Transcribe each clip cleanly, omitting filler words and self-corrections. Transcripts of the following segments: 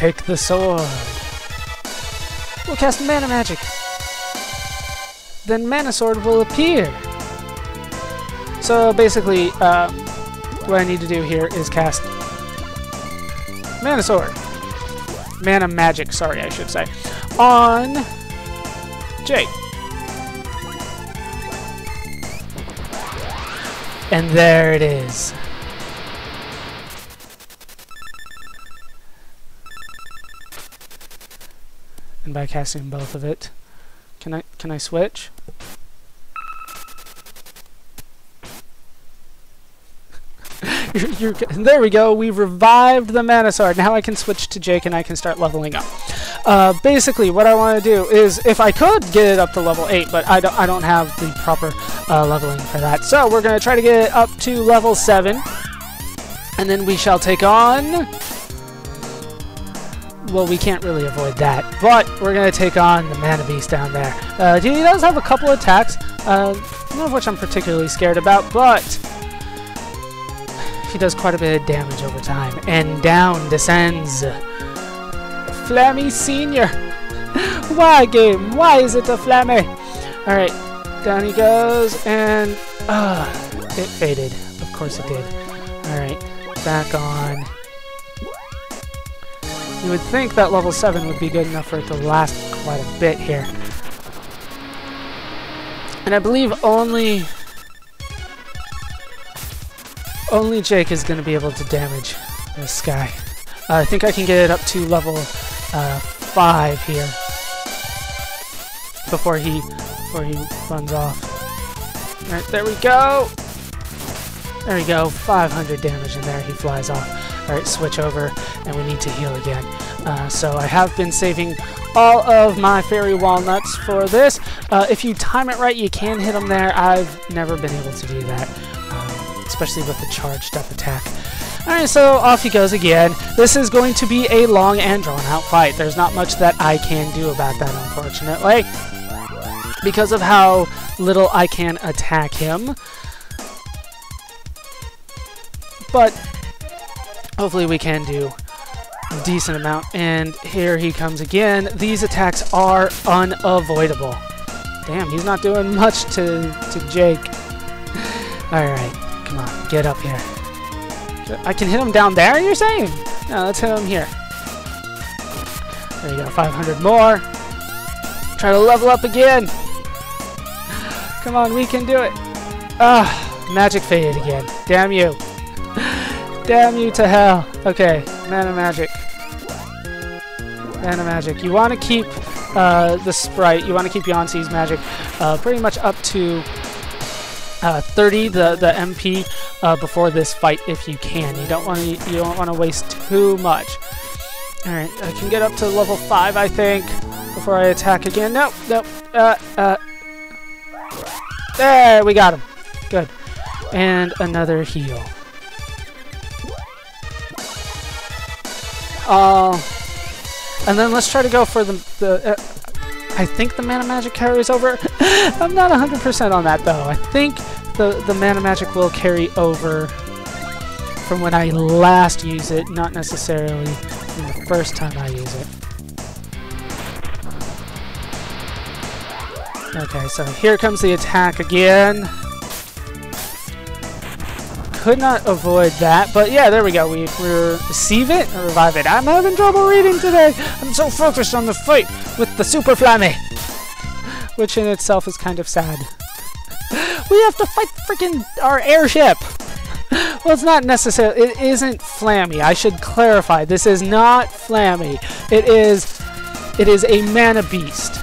Take the sword. We'll cast Mana Magic. Then Mana Sword will appear. So basically, what I need to do here is cast Mana Sword. Mana Magic, sorry, I should say. On Jake. And there it is. And by casting both of it, can I switch? There we go. We've revived the Mana Sword. Now I can switch to Jake and I can start leveling up. Basically, what I want to do is, if I could get it up to level 8, but I don't have the proper leveling for that. So we're going to try to get it up to level 7. And then we shall take on... Well, we can't really avoid that. But we're going to take on the Mana Beast down there. He does have a couple attacks, none of which I'm particularly scared about, but... He does quite a bit of damage over time. And down descends... Flammie Senior! Why, game? Why is it a Flammie? Alright, down he goes, and... it faded. Of course it did. Alright, back on. You would think that level 7 would be good enough for it to last quite a bit here. And I believe only Jake is going to be able to damage this guy. I think I can get it up to level 5 here before he runs off. Alright, there we go! There we go, 500 damage in there, he flies off. Alright, switch over, and we need to heal again. So I have been saving all of my fairy walnuts for this. If you time it right, you can hit them there. I've never been able to do that, especially with the charged up attack. Alright, so off he goes again. This is going to be a long and drawn-out fight. There's not much that I can do about that, unfortunately, because of how little I can attack him. But hopefully we can do a decent amount. And here he comes again. These attacks are unavoidable. Damn, he's not doing much to Jake. Alright, come on, get up here. I can hit him down there, you're saying? No, let's hit him here. There you go, 500 more. Try to level up again. Come on, we can do it. Magic faded again. Damn you. Damn you to hell. Okay, Mana Magic. Mana Magic. You want to keep the sprite, you want to keep Yancey's magic pretty much up to 30, the MP, before this fight if you can. You don't want to waste too much. All right, I can get up to level 5, I think, before I attack again. Nope, nope. There, we got him. Good. And another heal. And then let's try to go for the I think the Mana Magic carries over. I'm not 100% on that, though. I think the Mana Magic will carry over from when I last use it, not necessarily from the first time I use it. Okay, so here comes the attack again. Could not avoid that, but yeah, there we go. We receive it and revive it. I'm having trouble reading today. I'm so focused on the fight with the Super Flammie, which in itself is kind of sad. We have to fight freaking our airship. Well, it's not necessarily. It isn't Flammie. I should clarify. This is not Flammie. It is a Mana Beast.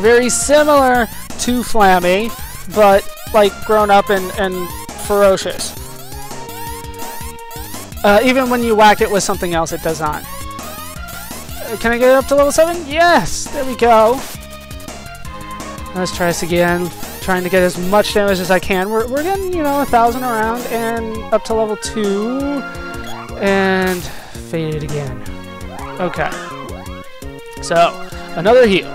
Very similar to Flammie, but like grown up and ferocious. Even when you whack it with something else, it does not. Can I get it up to level 7? Yes! There we go. Let's try this again. Trying to get as much damage as I can. We're getting, you know, 1,000 around, and up to level 2. And fade it again. Okay. So, another heal.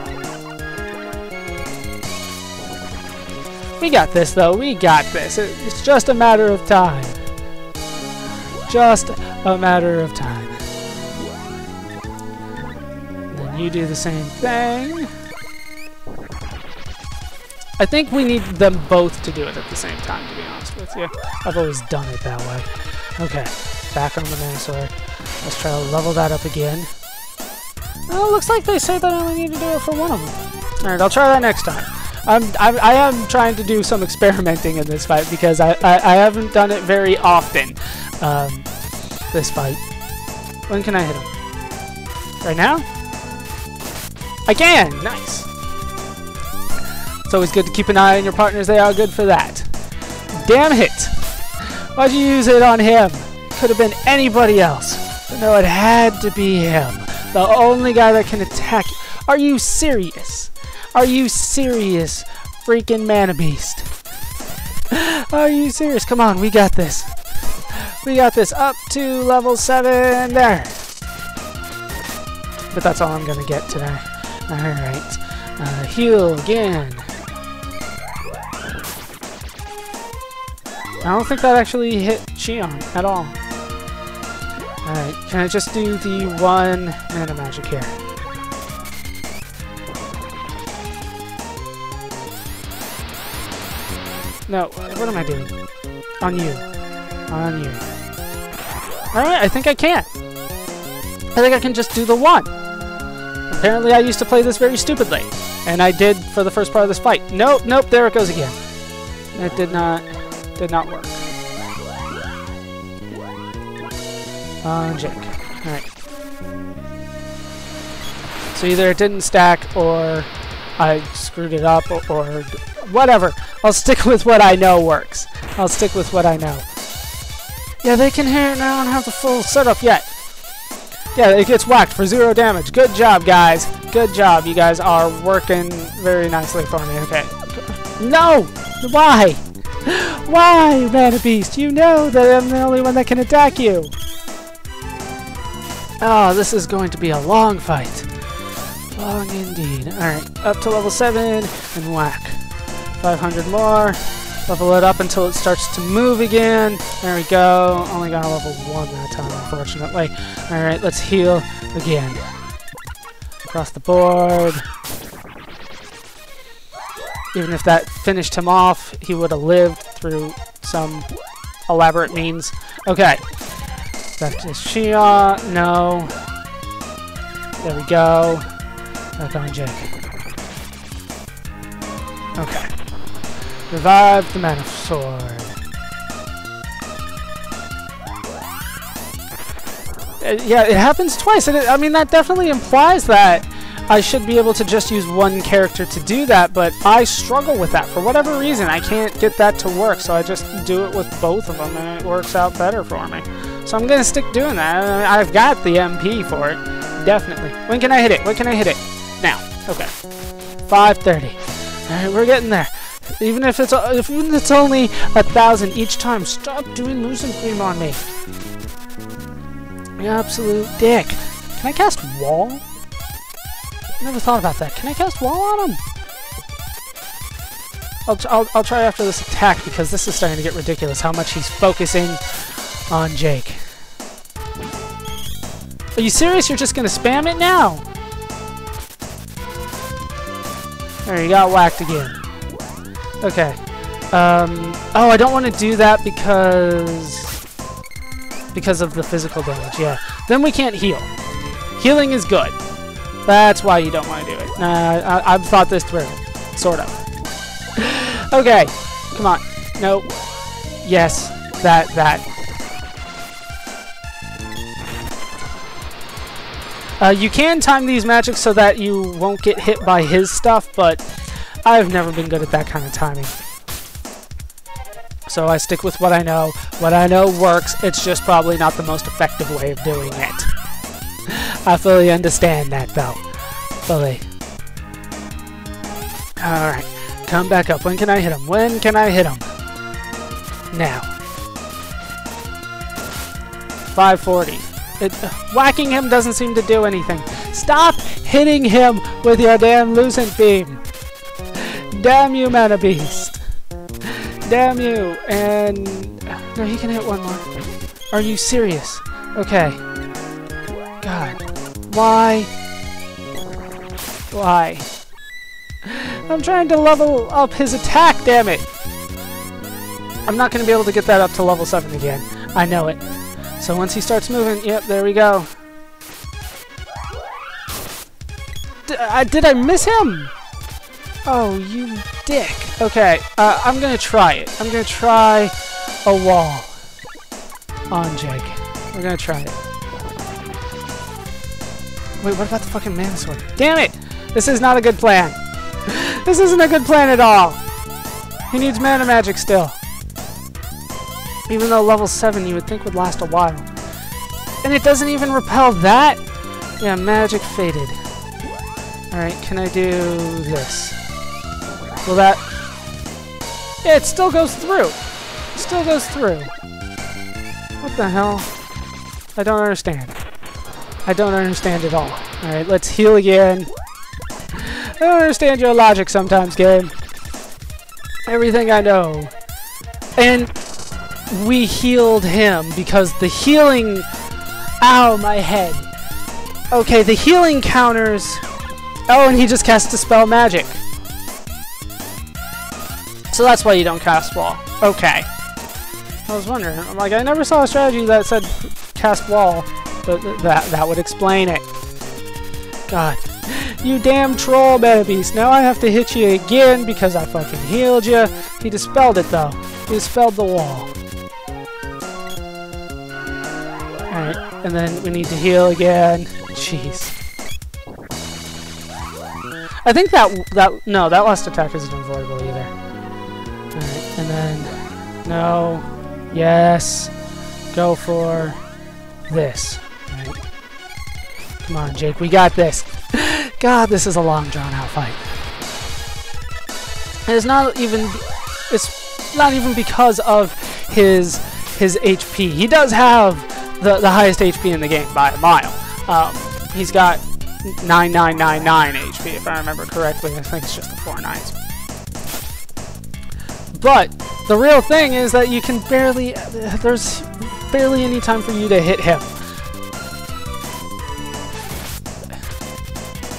We got this, though. We got this. It's just a matter of time. Just a matter of time. and you do the same thing. I think we need them both to do it at the same time, to be honest with you. I've always done it that way. Okay, back on the Mana Sword. Let's try to level that up again. Oh, looks like they say that I only need to do it for one of them. Alright, I'll try that next time. I am trying to do some experimenting in this fight because I haven't done it very often, this fight. When can I hit him? Right now? I can! Nice! It's always good to keep an eye on your partners. They are good for that. Damn it! Why'd you use it on him? Could have been anybody else. But no, it had to be him. The only guy that can attack you. Are you serious? Are you serious, freaking Mana Beast? Are you serious? Come on, we got this. We got this up to level 7 there. But that's all I'm gonna get today. Alright. Heal again. I don't think that actually hit Shion at all. Alright, can I just do the one Mana Magic here? No, what am I doing? On you. On you. Alright, I think I can. I think I can just do the one. Apparently I used to play this very stupidly. And I did for the first part of this fight. Nope, nope, there it goes again. It did not work. On Jake. Alright. So either it didn't stack, or I screwed it up, or whatever. I'll stick with what I know works. I'll stick with what I know. Yeah, they can hit and I don't have the full setup yet. Yeah, it gets whacked for 0 damage. Good job, guys. Good job. You guys are working very nicely for me. Okay. No! Why? Why, Mana Beast? You know that I'm the only one that can attack you. Oh, this is going to be a long fight. Long indeed. Alright, up to level 7 and whack. 500 more. Level it up until it starts to move again. There we go. Only got level 1 that time, unfortunately. Alright, let's heal again. Across the board. Even if that finished him off, he would have lived through some elaborate means. Okay. Back to Shion. No. There we go. Back on Jake. Okay. Revive the Mana Sword. Yeah, it happens twice. And I mean, that definitely implies that I should be able to just use one character to do that, but I struggle with that. For whatever reason, I can't get that to work, so I just do it with both of them, and it works out better for me. So I'm gonna stick doing that. I mean, I've got the MP for it, definitely. When can I hit it? When can I hit it? Now. Okay. 530. Alright, we're getting there. Even if it's only 1,000 each time, stop doing losing cream on me. You absolute dick. Can I cast wall? Never thought about that. Can I cast wall on him? I'll try after this attack because this is starting to get ridiculous. How much he's focusing on Jake. Are you serious? You're just gonna spam it now? There, you got whacked again. Okay. Oh, I don't want to do that because of the physical damage. Yeah. Then we can't heal. Healing is good. That's why you don't want to do it. I've thought this through, sort of. Okay. Come on. No. Yes. That. You can time these magics so that you won't get hit by his stuff, but I've never been good at that kind of timing. So I stick with what I know. What I know works, it's just probably not the most effective way of doing it. I fully understand that, though. Fully. Alright, come back up. When can I hit him? When can I hit him? Now. 540. Whacking him doesn't seem to do anything. Stop hitting him with your damn Lucent Beam. Damn you, Mana Beast. Damn you. And no, he can hit one more. Are you serious? Okay. God. Why? Why? I'm trying to level up his attack, damn it! I'm not going to be able to get that up to level 7 again. I know it. So once he starts moving, yep, there we go. Did I miss him? Oh, you dick. Okay, I'm going to try it. I'm going to try a wall on Jake. We're going to try it. Wait, what about the fucking Mana Sword? Damn it! This is not a good plan. This isn't a good plan at all. He needs Mana Magic still. Even though level 7 you would think would last a while. And it doesn't even repel that? Yeah, magic faded. Alright, can I do this? Will that... Yeah, it still goes through. It still goes through. What the hell? I don't understand. I don't understand at all. Alright, let's heal again. I don't understand your logic sometimes, game. Everything I know. And... we healed him because the healing... Ow, my head. Okay, the healing counters... Oh, and he just casts a spell magic. So that's why you don't cast wall. Okay. I was wondering. I'm like, I never saw a strategy that said cast wall, but that would explain it. God. You damn troll, Mana Beast. Now I have to hit you again because I fucking healed you. He dispelled it, though. He dispelled the wall. Alright, and then we need to heal again. Jeez. I think no, that last attack isn't avoidable either. Alright, and then... no. Yes. Go for... this. Right. Come on, Jake, we got this. God, this is a long, drawn-out fight. And it's not even... it's not even because of his HP. He does have... The highest HP in the game by a mile. He's got 9999 HP, if I remember correctly. I think it's just the 4 9s. But the real thing is that you can barely... there's barely any time for you to hit him.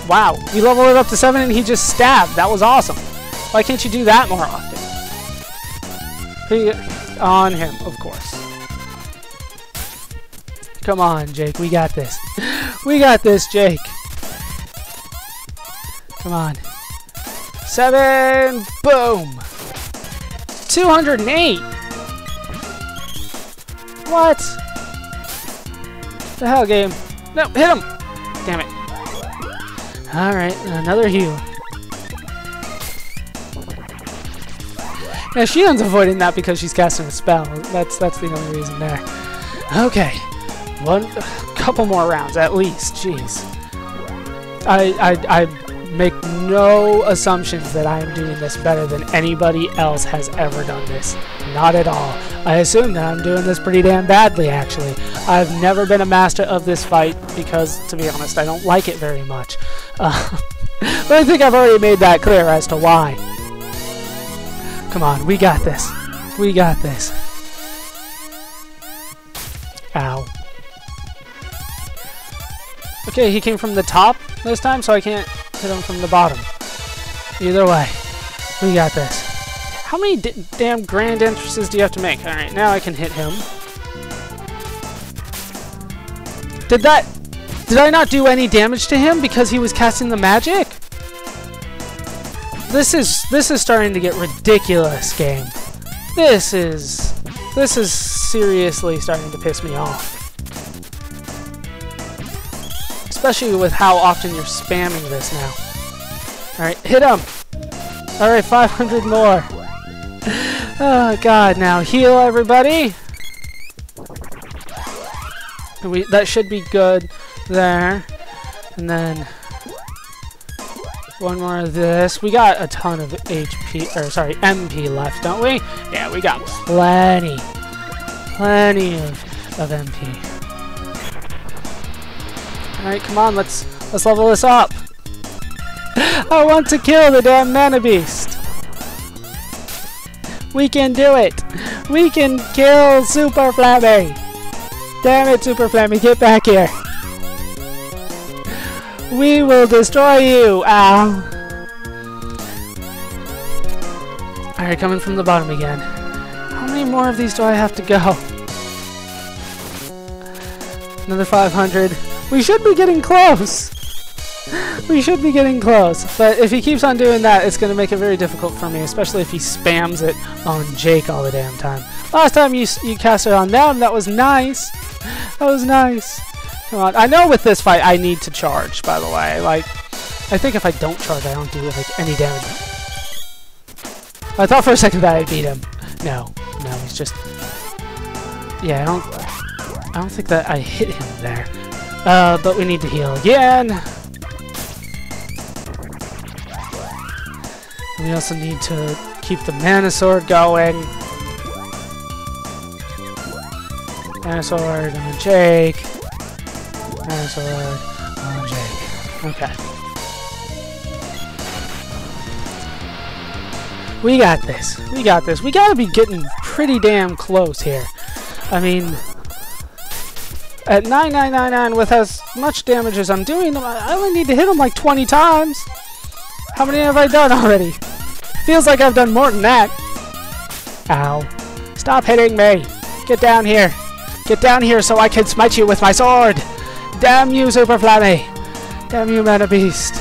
Wow, you leveled it up to 7 and he just stabbed. That was awesome. Why can't you do that more often? On him, of course. Come on, Jake. We got this. We got this, Jake. Come on. 7. Boom. 208. What? The hell, game? No, hit him. Damn it. All right, another heal. Now Shion's avoiding that because she's casting a spell. That's the only reason there. Okay. A couple more rounds, at least. Jeez. I make no assumptions that I am doing this better than anybody else has ever done this. Not at all. I assume that I'm doing this pretty damn badly, actually. I've never been a master of this fight because, to be honest, I don't like it very much. But I think I've already made that clear as to why. Come on, we got this. We got this. Ow. Okay, he came from the top this time, so I can't hit him from the bottom. Either way, we got this. How many damn grand entrances do you have to make? Alright, now I can hit him. Did I not do any damage to him because he was casting the magic? This is starting to get ridiculous, game. This is seriously starting to piss me off. Especially with how often you're spamming this now. Alright, hit him! Alright, 500 more. Oh god, now heal everybody! That should be good there. And then... one more of this. We got a ton of HP, or sorry, MP left, don't we? Yeah, we got plenty. Plenty of MP. Alright, come on, let's level this up. I want to kill the damn Mana Beast. We can do it. We can kill Super Flammie. Damn it, Super Flammie, get back here. We will destroy you! Ow! Alright, coming from the bottom again. How many more of these do I have to go? Another 500. We should be getting close! We should be getting close, but if he keeps on doing that, it's going to make it very difficult for me, especially if he spams it on Jake all the damn time. Last time you cast it on them, that was nice. That was nice. Come on. I know with this fight I need to charge, by the way. Like, I think if I don't charge, I don't do like any damage. I thought for a second that I beat him. No. No, he's just... Yeah, I don't think that I hit him there. But we need to heal again. We also need to keep the Mana Sword going. Mana Sword on Jake. Mana Sword on Jake. Okay. We got this. We got this. We gotta be getting pretty damn close here. I mean, at 9999 with as much damage as I'm doing, I only need to hit him like 20 times. How many have I done already? Feels like I've done more than that. Ow. Stop hitting me. Get down here. Get down here so I can smite you with my sword. Damn you, Super Flammie. Damn you, Mana Beast.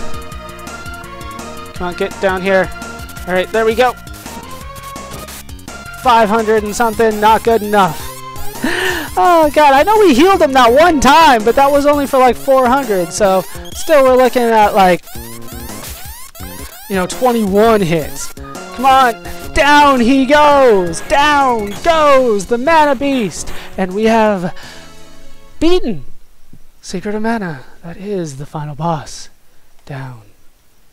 Come on, get down here. Alright, there we go. 500 and something, not good enough. Oh, God, I know we healed him that one time, but that was only for like 400, so still we're looking at like, you know, 21 hits. Come on! Down he goes! Down goes the Mana Beast! And we have beaten Secret of Mana. That is the final boss. Down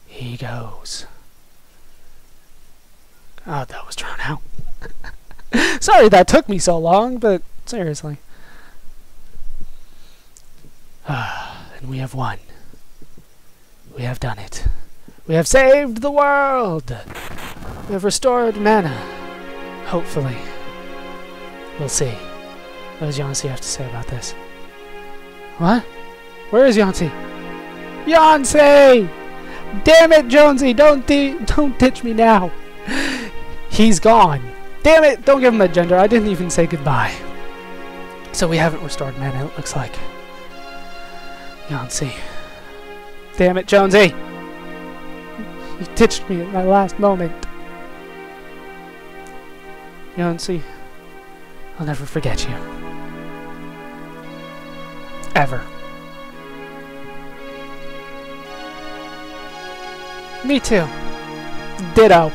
he goes. Oh, that was drawn out. Sorry that took me so long, but seriously. And we have won. We have done it. We have saved the world! We have restored mana. Hopefully. We'll see. What does Yancey have to say about this? What? Where is Yancey? Yancey! Damn it, Jonesy! Don't ditch me now! He's gone. Damn it! Don't give him a gender. I didn't even say goodbye. So we haven't restored mana, it looks like. Yancey. Damn it, Jonesy! You ditched me at my last moment. Yancey, I'll never forget you. Ever. Me too. Ditto.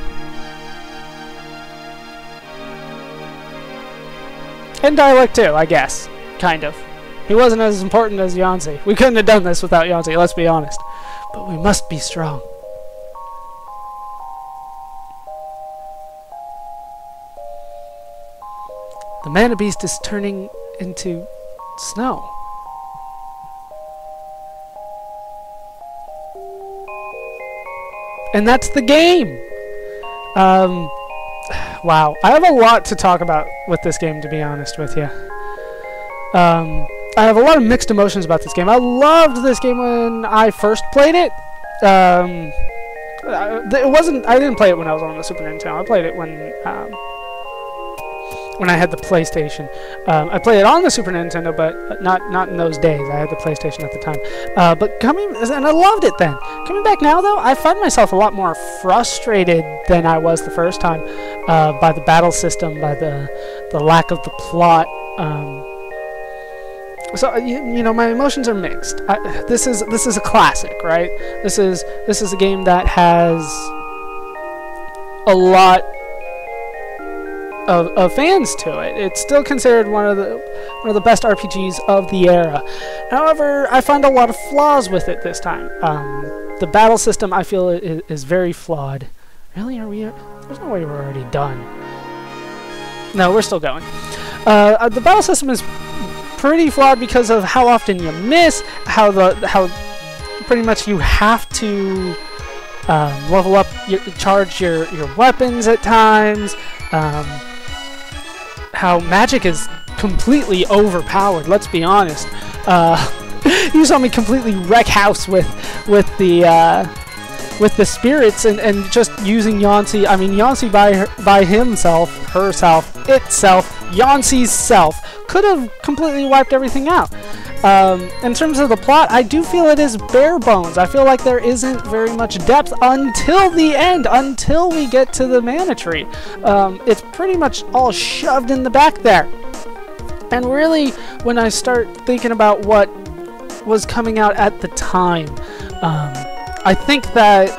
And Dialect too, I guess. Kind of. He wasn't as important as Yancey. We couldn't have done this without Yancey, let's be honest. But we must be strong. The Mana Beast is turning into snow. And that's the game! Wow. I have a lot to talk about with this game, to be honest with you. I have a lot of mixed emotions about this game. I loved this game when I first played it. I didn't play it when I was on the Super Nintendo. I played it when I had the PlayStation. I played it on the Super Nintendo, but not in those days. I had the PlayStation at the time. And I loved it then. Coming back now, though, I find myself a lot more frustrated than I was the first time by the battle system, by the lack of the plot. So you know, my emotions are mixed. This is a classic, right? This is a game that has a lot of fans to it. It's still considered one of the best RPGs of the era. However, I find a lot of flaws with it this time. The battle system, I feel, is very flawed. Really? Are we? There's no way we're already done. No, we're still going. The battle system is pretty flawed because of how often you miss, how pretty much you have to level up, charge your weapons at times. How magic is completely overpowered, let's be honest. You saw me completely wreck house with the spirits and just using Yancey. I mean, Yancey Yancey's self could have completely wiped everything out. In terms of the plot, I do feel it is bare bones. I feel like there isn't very much depth until the end, until we get to the mana tree. It's pretty much all shoved in the back there. And really, when I start thinking about what was coming out at the time, I think that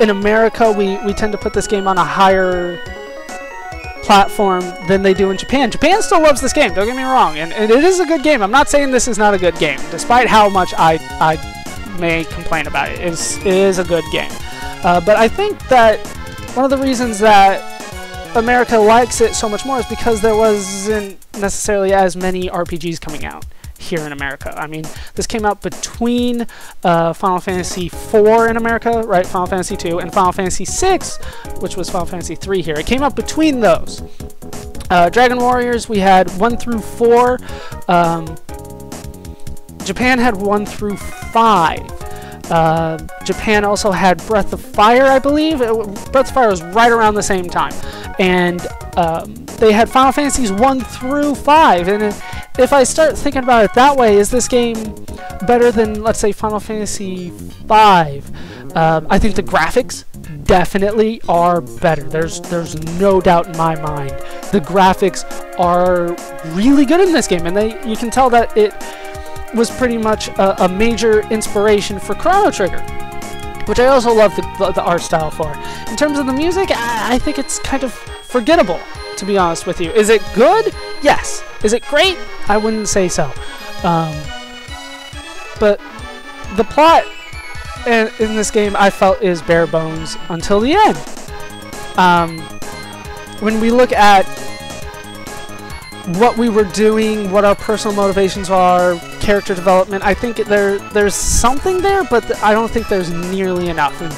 in America, we tend to put this game on a higher platform than they do in Japan. Japan still loves this game, don't get me wrong, and it is a good game. I'm not saying this is not a good game, despite how much I may complain about it. It is a good game. But I think that one of the reasons that America likes it so much more is because there wasn't necessarily as many RPGs coming out here in America. I mean, this came out between Final Fantasy IV in America, right? Final Fantasy II and Final Fantasy VI, which was Final Fantasy III here. It came out between those. Dragon Warriors, we had 1 through 4. Japan had 1 through 5. Japan also had Breath of Fire, I believe. Breath of Fire was right around the same time. And they had Final Fantasies 1 through 5. And if I start thinking about it that way, is this game better than, let's say, Final Fantasy V? I think the graphics definitely are better. There's no doubt in my mind. The graphics are really good in this game. And you can tell that it was pretty much a major inspiration for Chrono Trigger, which I also love the art style for. In terms of the music, I think it's kind of forgettable, to be honest with you. Is it good? Yes. Is it great? I wouldn't say so. But the plot in this game, I felt, is bare bones until the end. When we look at what we were doing, what our personal motivations are, character development, I think there's something there, but I don't think there's nearly enough. And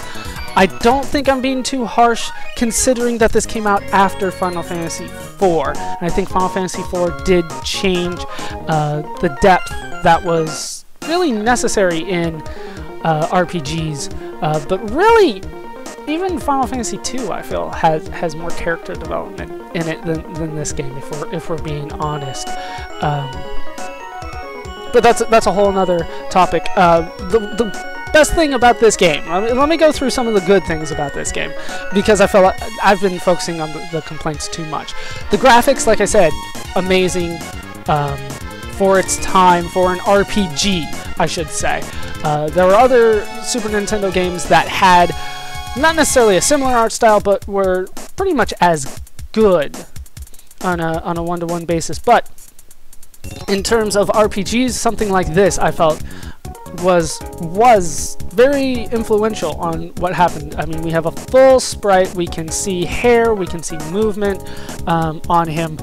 I don't think I'm being too harsh, considering that this came out after Final Fantasy IV. And I think Final Fantasy IV did change the depth that was really necessary in RPGs. But really, even Final Fantasy II, I feel, has more character development in it than this game, if we're being honest. But that's a whole other topic. The best thing about this game, let me go through some of the good things about this game, because I feel like I've been focusing on the complaints too much. The graphics, like I said, amazing for its time, for an RPG, I should say. There were other Super Nintendo games that had not necessarily a similar art style, but were pretty much as good on a one-to-one basis. But in terms of RPGs, something like this, I felt, was very influential on what happened. I mean, we have a full sprite. We can see hair. We can see movement on him.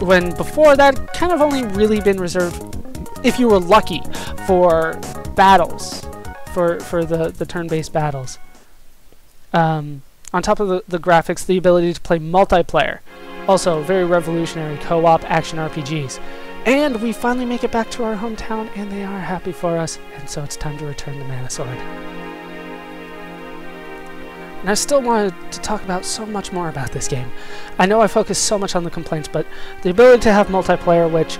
When before that, kind of only really been reserved, if you were lucky, for battles. For the turn-based battles. On top of the graphics, the ability to play multiplayer. Also, very revolutionary co-op action RPGs. And we finally make it back to our hometown, and they are happy for us, and so it's time to return the Mana Sword. And I still wanted to talk about so much more about this game. I know I focused so much on the complaints, but the ability to have multiplayer, which,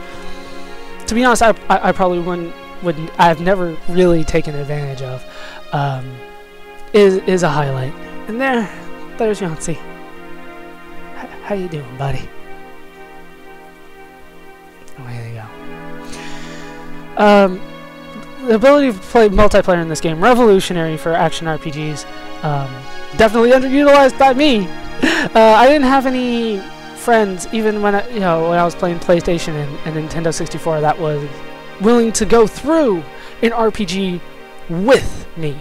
to be honest, I probably I've never really taken advantage of, is a highlight. And there's Yancey. How you doing, buddy? Oh, there you go. The ability to play multiplayer in this game, revolutionary for action RPGs. Definitely underutilized by me. I didn't have any friends, even when I was playing PlayStation and Nintendo 64, that was willing to go through an RPG with me.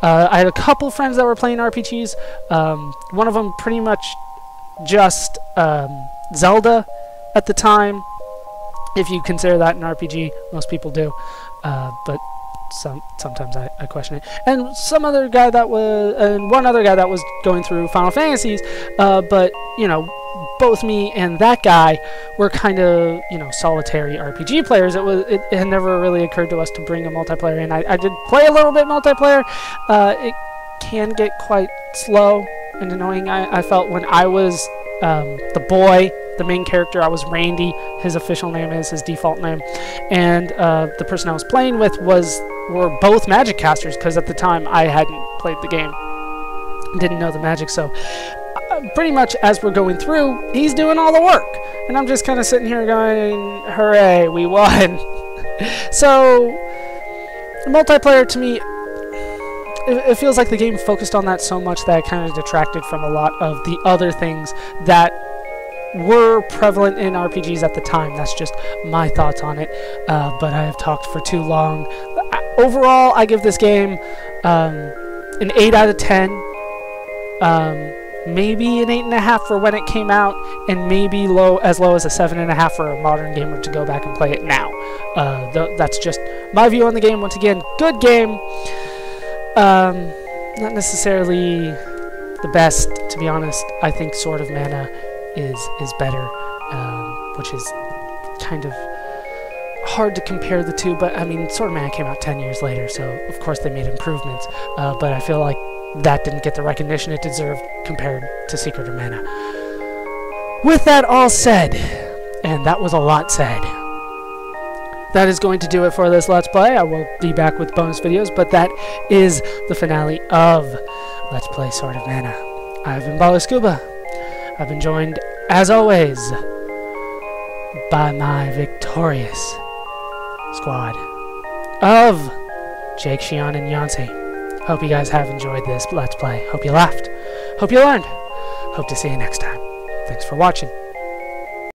I had a couple friends that were playing RPGs. One of them pretty much just Zelda at the time, if you consider that an RPG. Most people do, but sometimes I question it. And one other guy that was going through Final Fantasies, but both me and that guy were kind of, you know, solitary RPG players. It had never really occurred to us to bring a multiplayer in. I did play a little bit multiplayer. It can get quite slow and annoying. I felt when I was the boy, the main character, I was Randy. His official name is his default name, and the person I was playing with were both magic casters, because at the time I hadn't played the game, didn't know the magic. So pretty much as we're going through, he's doing all the work, and I'm just kind of sitting here going, hooray, we won. So multiplayer to me, it feels like the game focused on that so much that it kind of detracted from a lot of the other things that were prevalent in RPGs at the time. That's just my thoughts on it, but I have talked for too long. Overall, I give this game an 8 out of 10. Maybe an 8.5 for when it came out, and maybe as low as a 7.5 for a modern gamer to go back and play it now. That's just my view on the game. Once again, good game. Not necessarily the best, to be honest. I think Sword of Mana is better, which is kind of hard to compare the two, but I mean, Sword of Mana came out 10 years later, so of course they made improvements, but I feel like that didn't get the recognition it deserved compared to Secret of Mana. With that all said, and that was a lot said, that is going to do it for this Let's Play. I will be back with bonus videos, but that is the finale of Let's Play Sword of Mana. I've been Ballerscuba. I've been joined, as always, by my victorious squad of Jake, Shion, and Yancey. Hope you guys have enjoyed this Let's Play. Hope you laughed. Hope you learned. Hope to see you next time. Thanks for watching.